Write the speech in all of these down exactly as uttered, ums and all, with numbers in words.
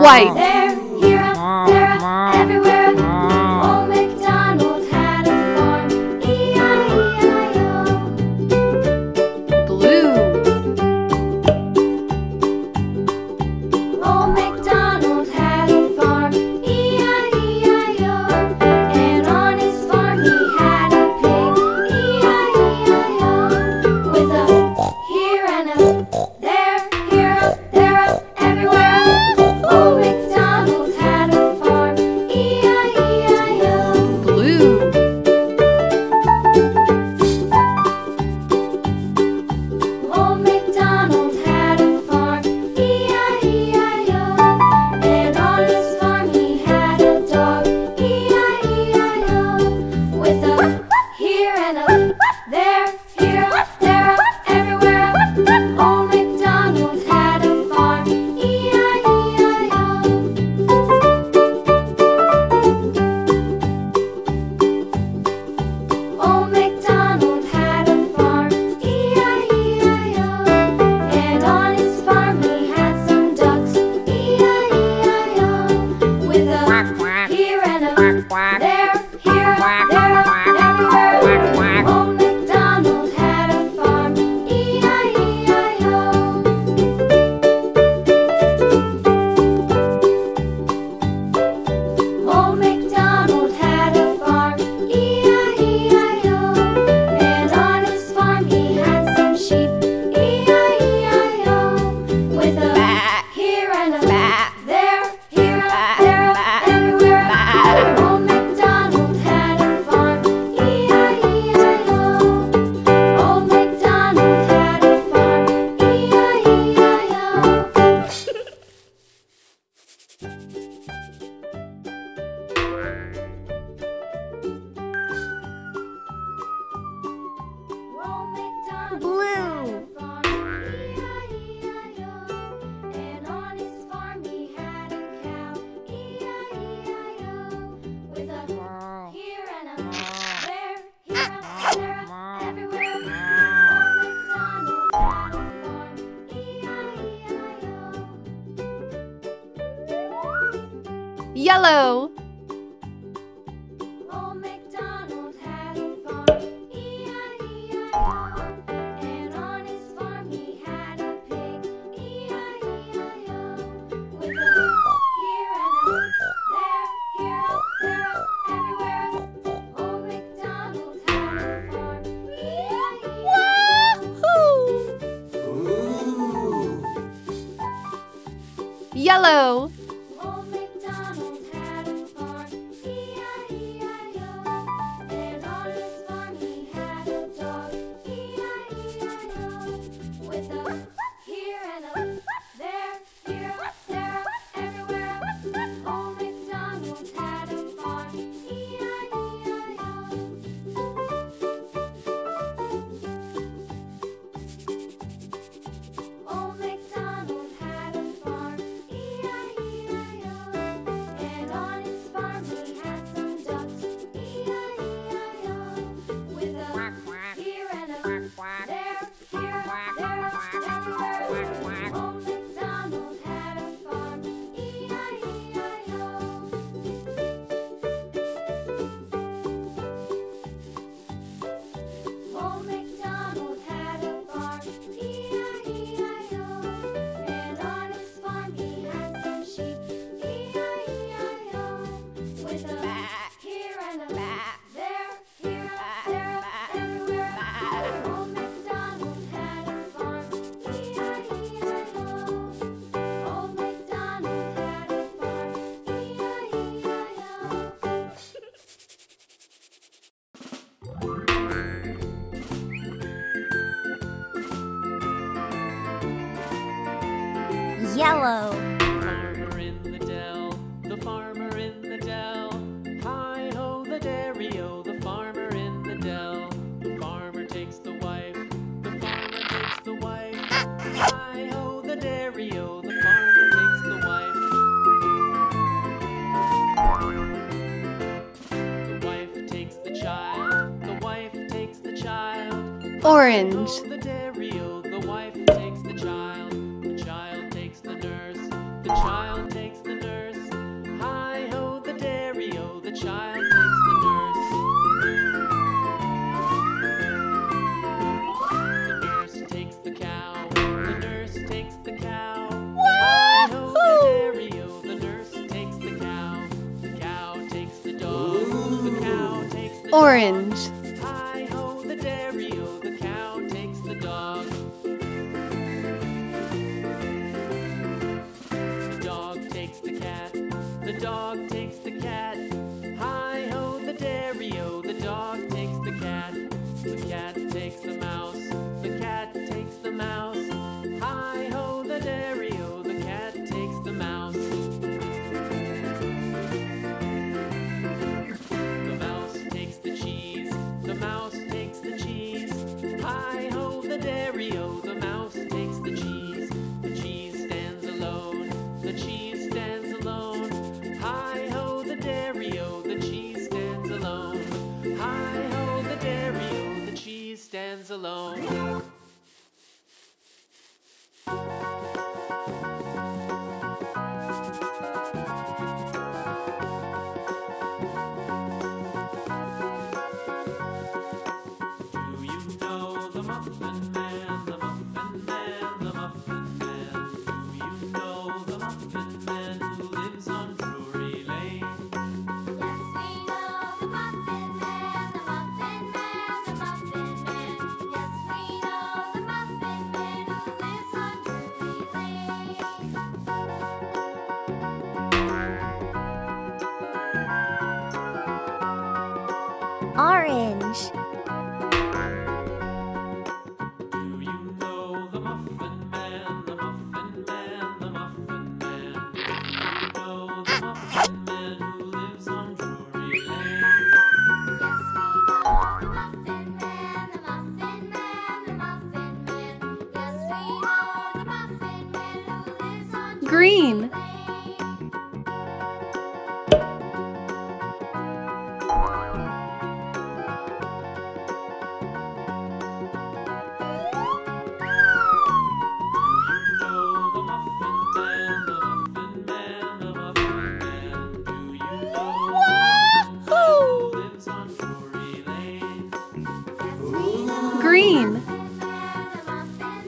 white. There, here, there, everywhere. Old MacDonald had a farm. E I E I O. Blue. Old MacDonald had a farm. E I E I O. And on his farm he had a pig. E I E I O. With a here and a there, here, a there, a everywhere. Old MacDonald had a farm, E I E I O. Blue. Old MacDonald had a farm, E I E I O. And on his farm he had a dog, E I E I O. With a here and a there, here, a there, a everywhere. Old MacDonald had a farm, E I E I O. Old MacDonald had a farm, E I E I O. And on his farm he had some ducks, E I E I O. With a here and a there, here, a there, a everywhere. Old MacDonald had a farm, E I E I O. Old MacDonald had a farm, E I E I O. And on his farm he had some sheep, E I E I O. With a here and a there, here, a there, a everywhere. Old MacDonald had a farm, E I E I O. Old MacDonald had a farm, E I E I O. Old MacDonald Blue. had a farm, E I E I O. And on his farm he had a cow, E I E I O. With a here and a there, here and a there, a everywhere. Old MacDonald had a farm, E I E I O. Yellow. Old MacDonald had a farm, E I E I O. And on his farm he had a pig, E I E I O. With a here and a there, here, a there, a everywhere. Old MacDonald had a farm, E I E I O. Yellow. Old MacDonald had a farm, E I E I O. And on his farm he had a dog, E I E I O. With a here and a there, here, a there, a everywhere. Old MacDonald had a farm, E I E I O. Old MacDonald had a farm, E I E I O. And on his farm he had some ducks, E I E I O. With a here and a there, here, a there, a everywhere. Old MacDonald had a farm, E I E I O. Old MacDonald had a farm, E I E I O. And on his farm he had some sheep, E I E I O. With a here and a there, here, a there, a everywhere. Old MacDonald had a farm, E I E I O. Old MacDonald had a farm, E I E I O. Yellow. Farmer in the dell, the farmer in the dell. Hi ho, the dairy o, the farmer in the dell. The farmer takes the wife, the farmer takes the wife. Hi ho, the dairy o, the farmer takes the wife. The wife takes the child, the wife takes the child. Orange. The dairy o, the wife takes the child. The child takes the nurse, the child takes the Orange. Hi-ho, the dairy-o, the cow takes the dog. The dog takes the cat, the dog takes the cat. Hi-ho, the dairy-o, the dog takes the cat. The cat takes the mouse, the cat takes the mouse. Hi-ho, the dairy-o, the cat takes the mouse. Stands alone. Do you know the Muffin Man, the Muffin Man, the Muffin Man? Do you know the Muffin Man who lives on Drury Lane? Yes, we know the Muffin Man, the Muffin Man, the Muffin Man. Orange. Do you know the Muffin Man, the Muffin Man, the Muffin Man? Do you know the Muffin Man who lives on Drury Lane? Yes, we know the Muffin Man, the Muffin Man, the Muffin Man. Yes, we know the Muffin Man who lives on Drury Lane. Green. Green. Green.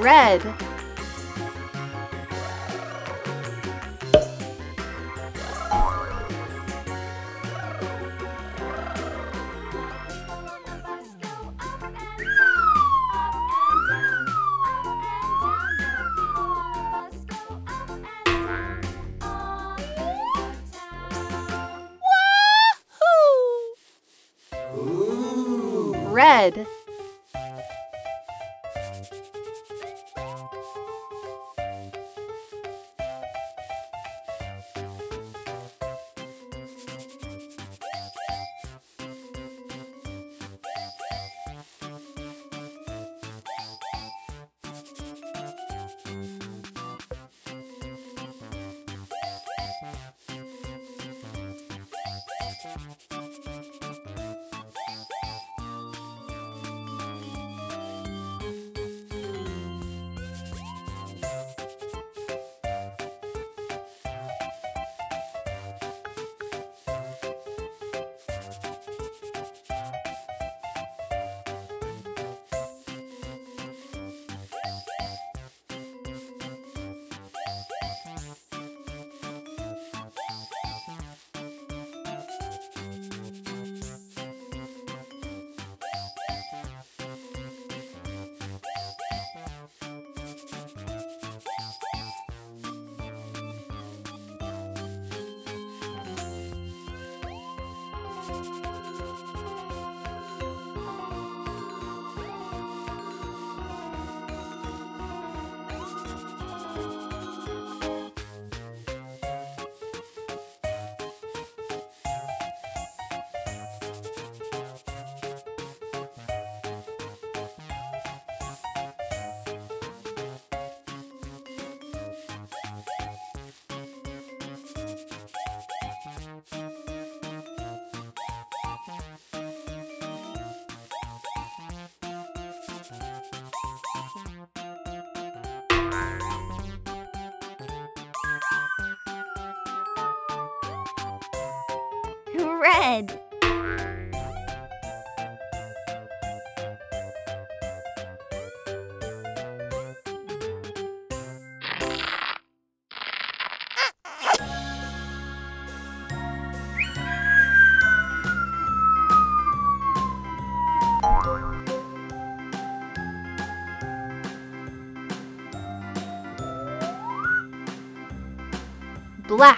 Red. Red. Red. Black. Black. Black.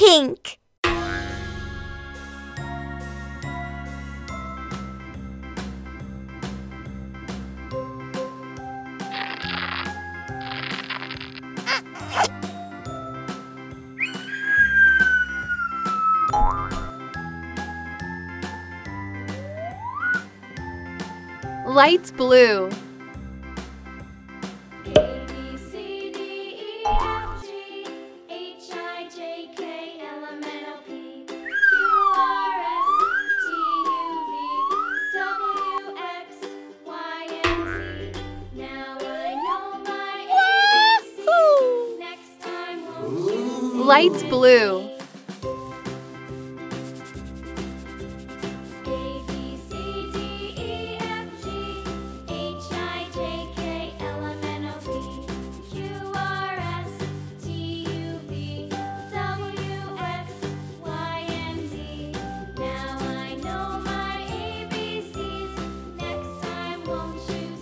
Pink. Light blue. A, B, C, D, E, F, G, H, I, J, K, L, M, N, O, P, Q, R, S, T, U, V, W, X, Y, and Z. Now I know my A B Cs. Next time we'll choose.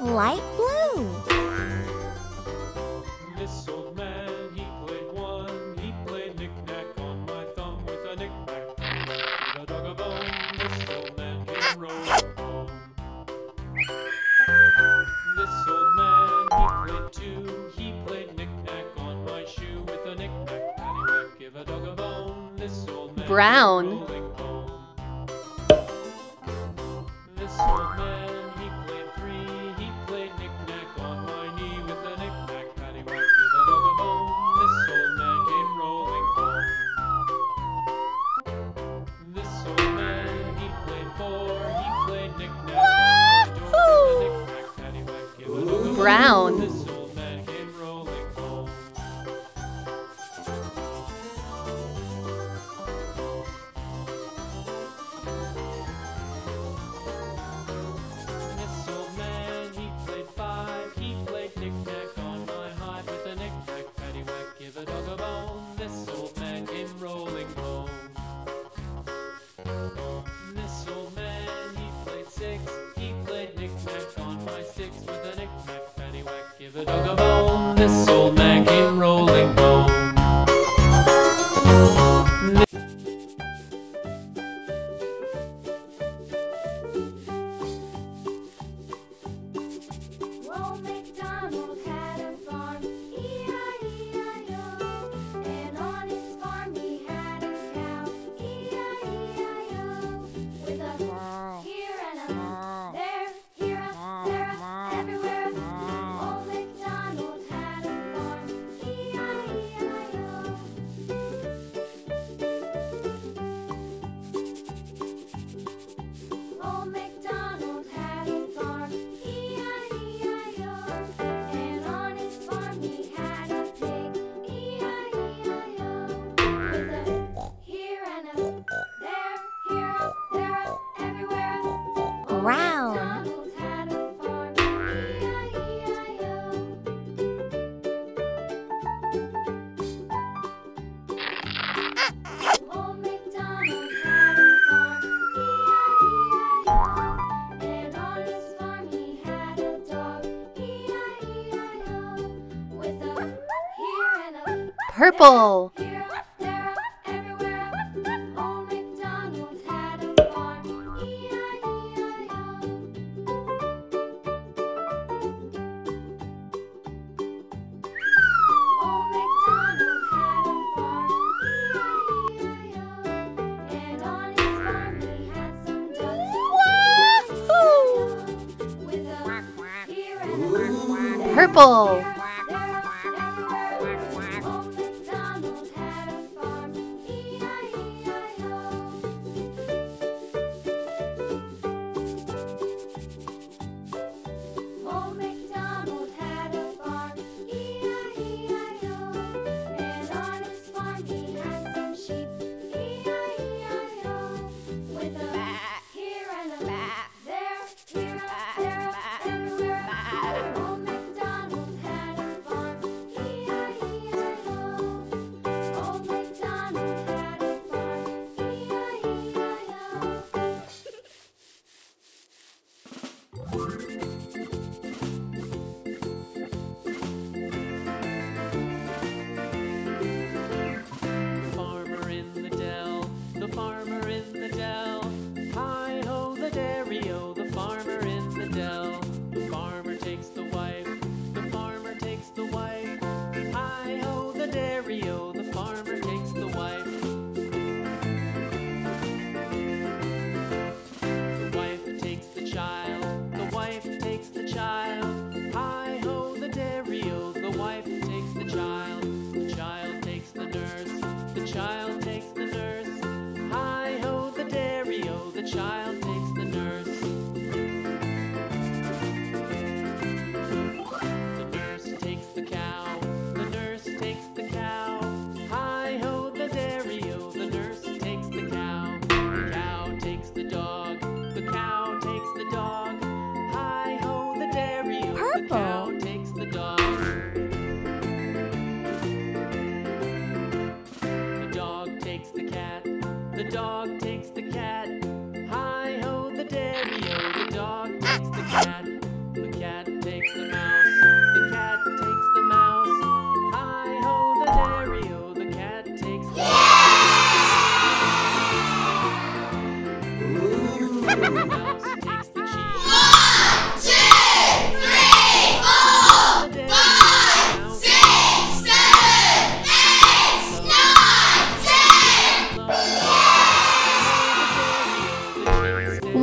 Light blue. Light blue. This old man, he played one. He played knick-knack on my thumb with a knick-knack. With a dog a bone, this old man came rolling home. This old man, he played two. He played knick-knack on my shoe with a knick-knack. Paddywhack, give a dog a bone. This old man Brown. Came rolling home. This old man, he played three. Brown. This old man came rolling home. This old man, he played five. He played knick-knack on my hide with a knick-knack, paddywhack, give a dog a bone. This old man came rolling home. This old man, he played six. He played knick-knack on my six with a knick-knack. Give a dog a bone, this old man came rolling home. Old MacDonald had a farm, E I E I O, and on his farm he had a cow, E I E I O, with a wow. Here and a wow. There, here a, there a, everywhere. Old MacDonald had a farm. purple. Purple.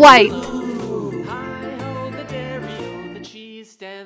White.